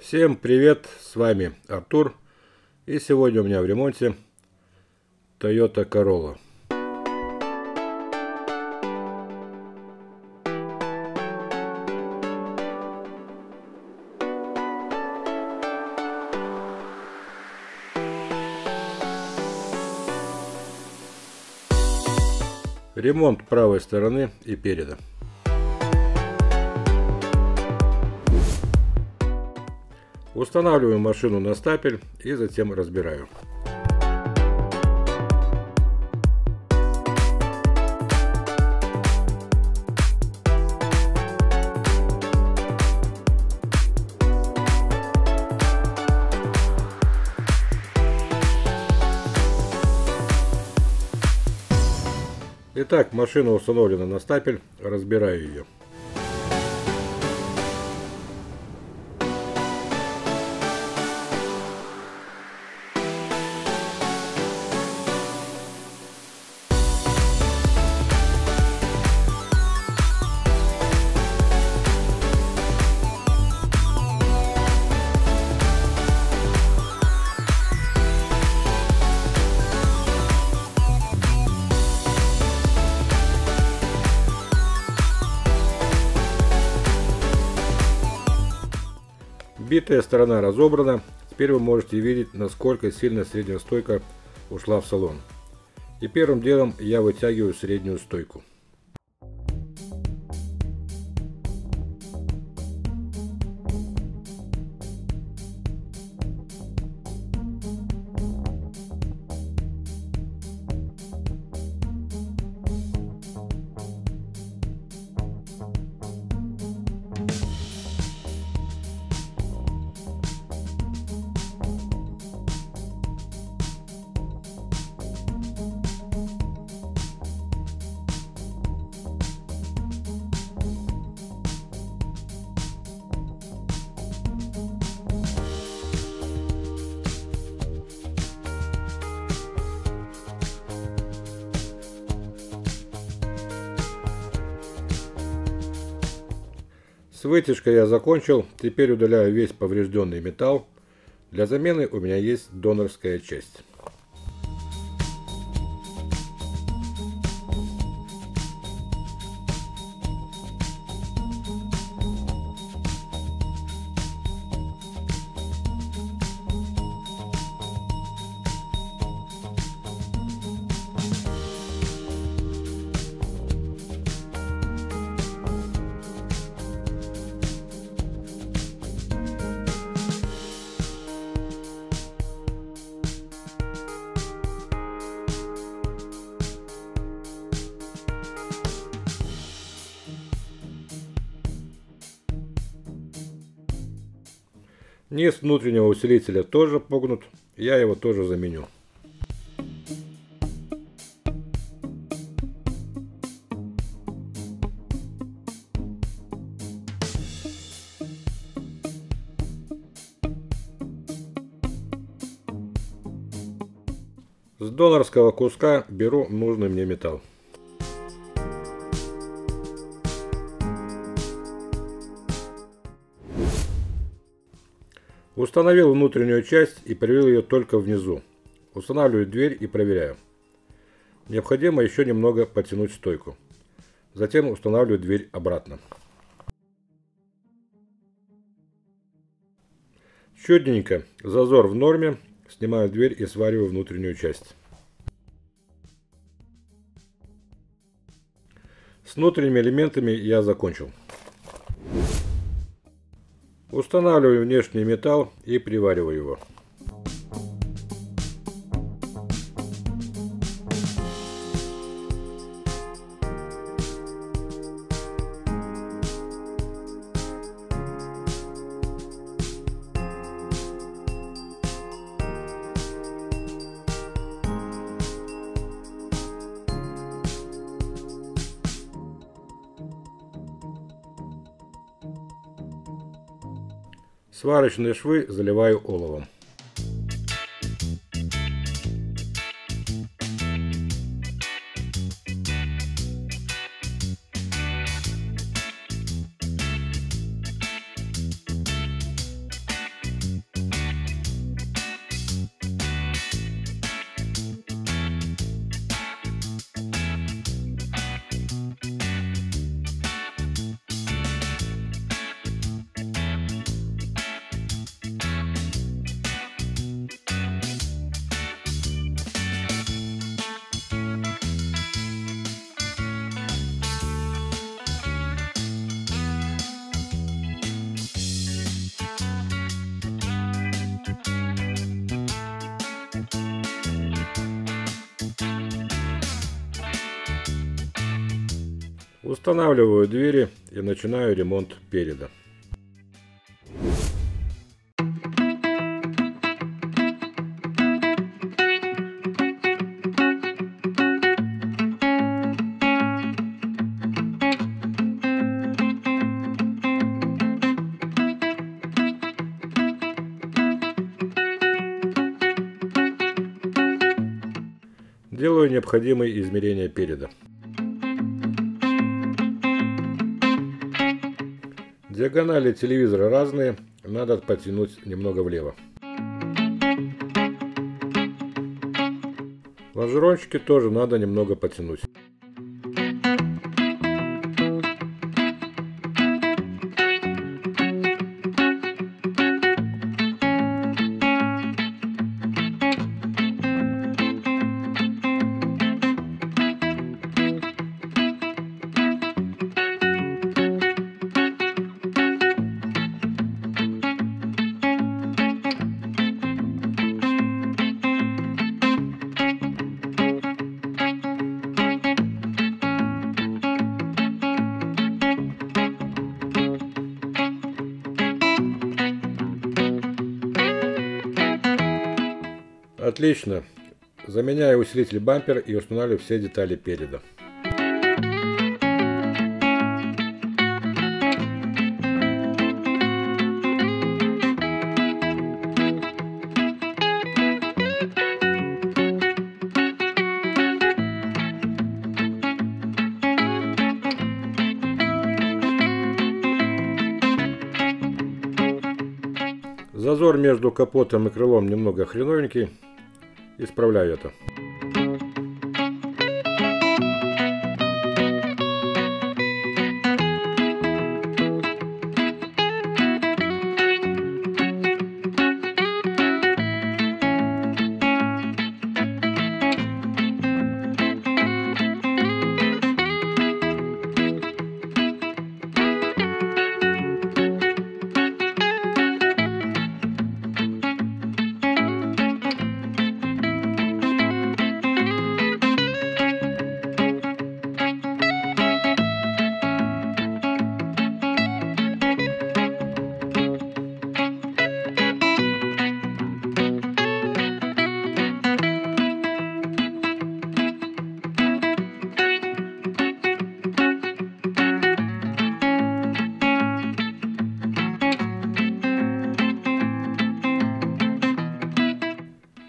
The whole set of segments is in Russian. Всем привет, с вами Артур, и сегодня у меня в ремонте Toyota Corolla. Ремонт правой стороны и переда. Устанавливаю машину на стапель и затем разбираю. Итак, машина установлена на стапель, разбираю ее. Битая сторона разобрана, теперь вы можете видеть, насколько сильно средняя стойка ушла в салон. И первым делом я вытягиваю среднюю стойку. С вытяжкой я закончил, теперь удаляю весь поврежденный металл. Для замены у меня есть донорская часть. Низ внутреннего усилителя тоже погнут, я его тоже заменю. С донорского куска беру нужный мне металл. Установил внутреннюю часть и привел ее только внизу. Устанавливаю дверь и проверяю. Необходимо еще немного потянуть стойку. Затем устанавливаю дверь обратно. Чудненько, зазор в норме. Снимаю дверь и свариваю внутреннюю часть. С внутренними элементами я закончил. Устанавливаю внешний металл и привариваю его. Сварочные швы заливаю оловом. Устанавливаю двери и начинаю ремонт переда. Делаю необходимые измерения переда. Диагонали телевизора разные, надо подтянуть немного влево. Лонжерончики тоже надо немного потянуть. Отлично. Заменяю усилитель бампер и устанавливаю все детали переда. Зазор между капотом и крылом немного хреновенький. Исправляю это.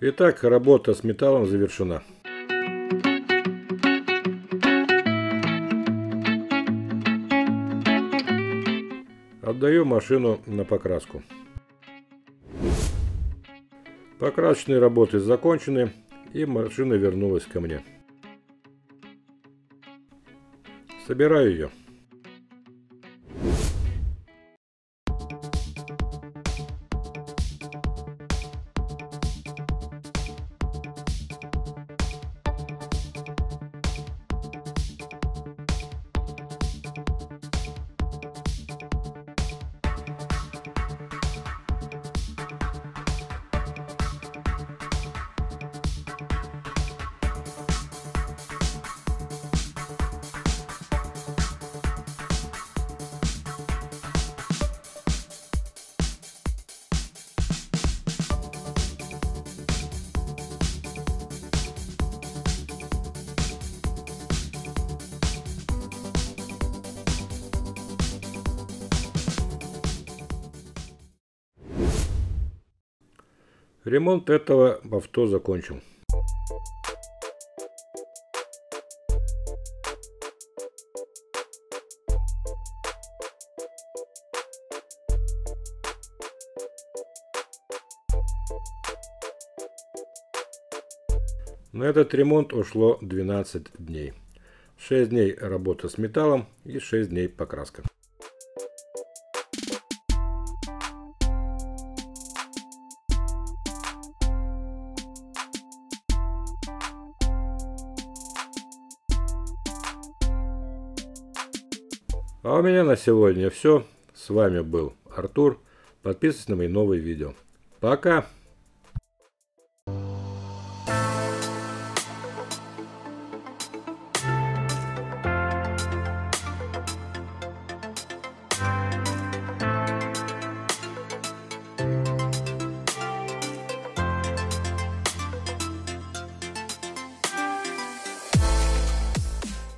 Итак, работа с металлом завершена. Отдаю машину на покраску. Покрасочные работы закончены, и машина вернулась ко мне. Собираю ее. Ремонт этого авто закончил. На этот ремонт ушло 12 дней. 6 дней работа с металлом и 6 дней покраска. А у меня на сегодня все. С вами был Артур. Подписывайтесь на мои новые видео. Пока!